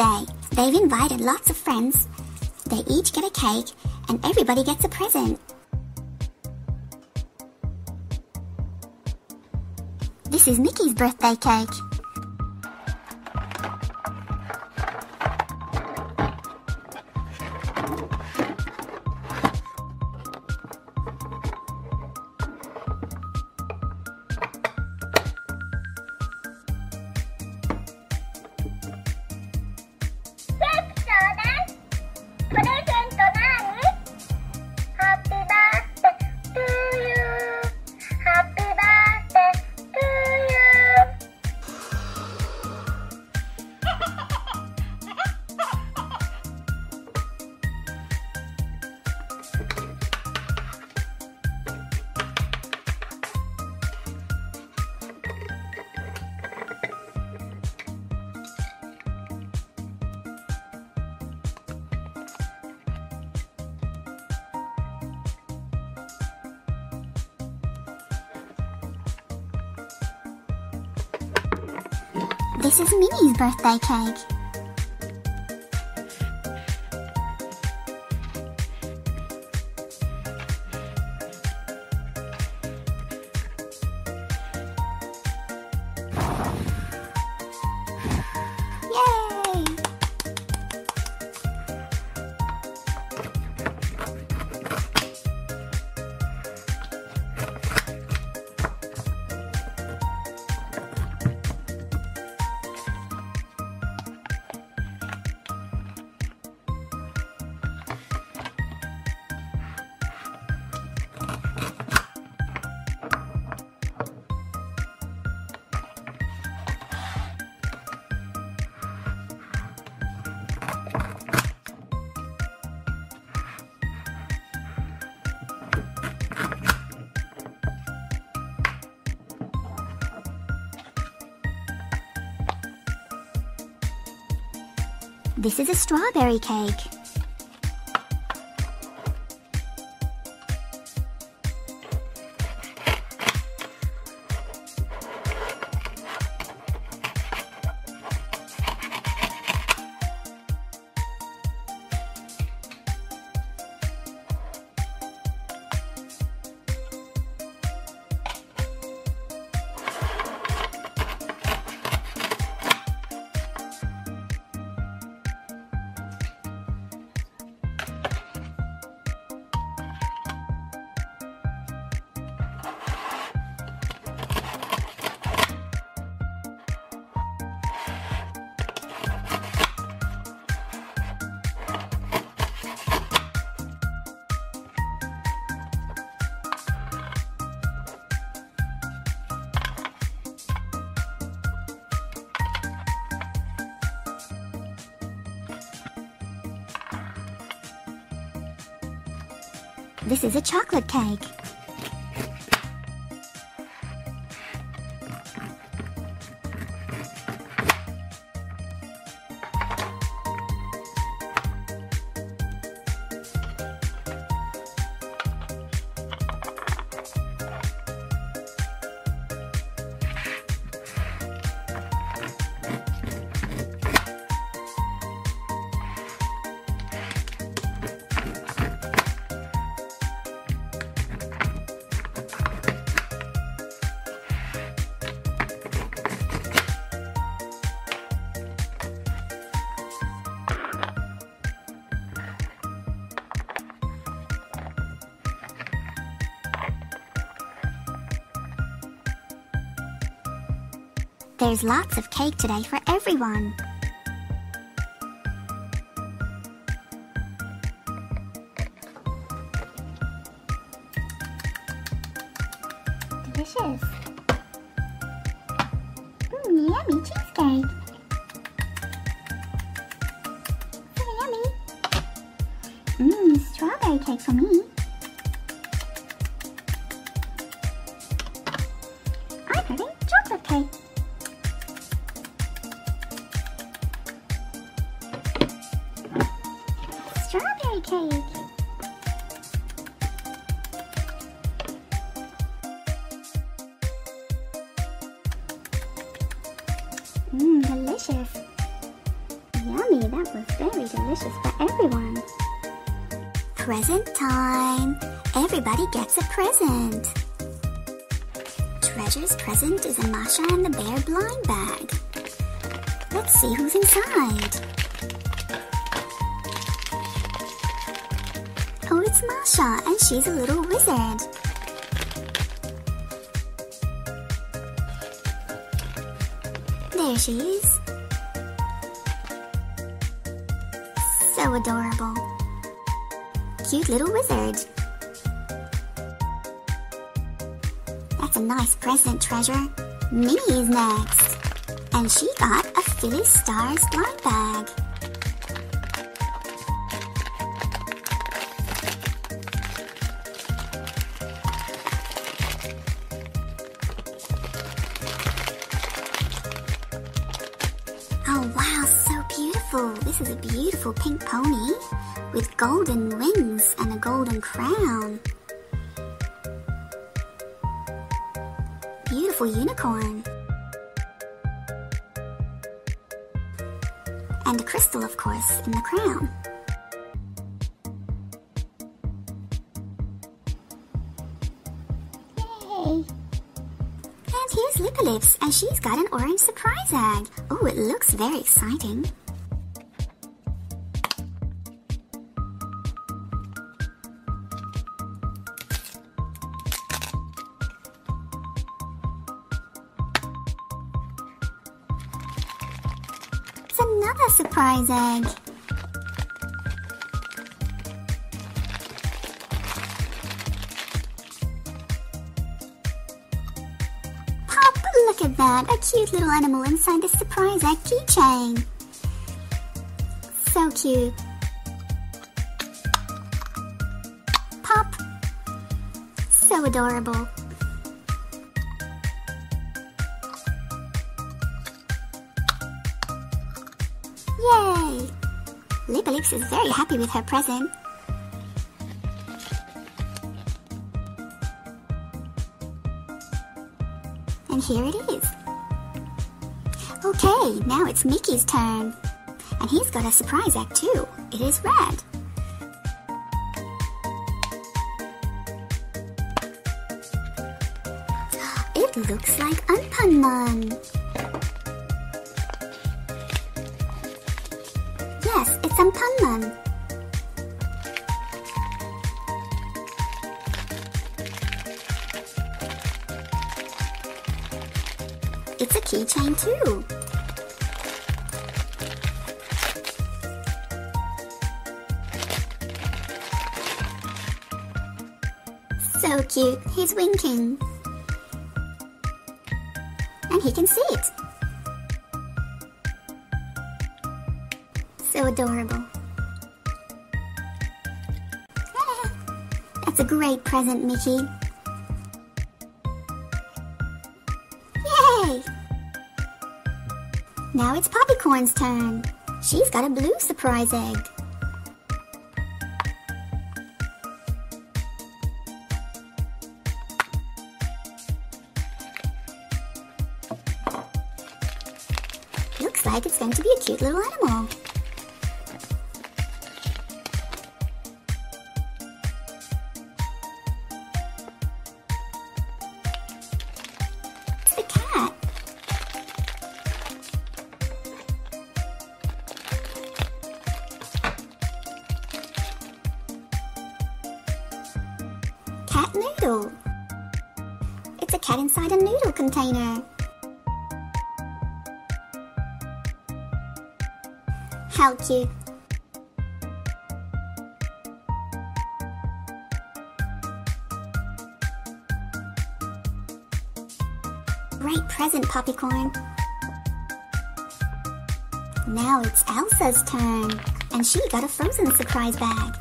birthday. They've invited lots of friends. They each get a cake and everybody gets a present. This is Mickey's birthday cake. This is Minnie's birthday cake. Yay! This is a strawberry cake. This is a chocolate cake. There's lots of cake today for everyone. Delicious. Yummy cheesecake. So yummy. Strawberry cake for me. I'm having chocolate cake. Strawberry cake. Delicious. Yum. Yummy, that was very delicious for everyone. Present time! Everybody gets a present. Treasure's present is a Masha and the Bear blind bag. Let's see who's inside. Oh, it's Masha, and she's a little wizard. There she is. So adorable. Cute little wizard. That's a nice present, Treasure. Minnie is next. And she got a Filly Stars blind bag. Oh wow, so beautiful. This is a beautiful pink pony with golden wings and a golden crown. Beautiful unicorn. And a crystal, of course, in the crown. Yay! And here's Lippy Lips, and she's got an orange surprise egg. Oh, it looks very exciting. Another surprise egg. Pop, look at that, a cute little animal inside the surprise egg keychain. So cute. Pop, so adorable. Yay! Lippy Lips is very happy with her present. And here it is. Okay, now it's Mickey's turn. And he's got a surprise egg too. It is red. It looks like Anpanman. Yes, it's Anpanman. It's a keychain too. So cute, he's winking. And he can see it. So adorable. Ah, that's a great present, Mickey. Yay! Now it's Poppycorn's turn. She's got a blue surprise egg. Looks like it's going to be a cute little animal. Cat noodle. It's a cat inside a noodle container. How cute. Great present, Poppycorn. Now it's Elsa's turn, and she got a Frozen surprise bag.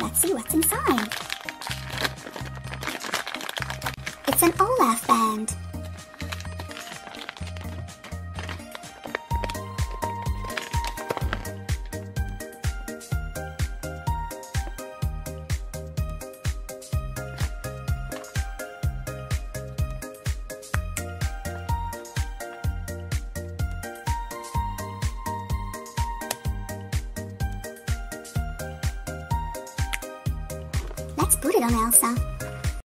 Let's see what's inside. It's an Olaf band. put it on Elsa.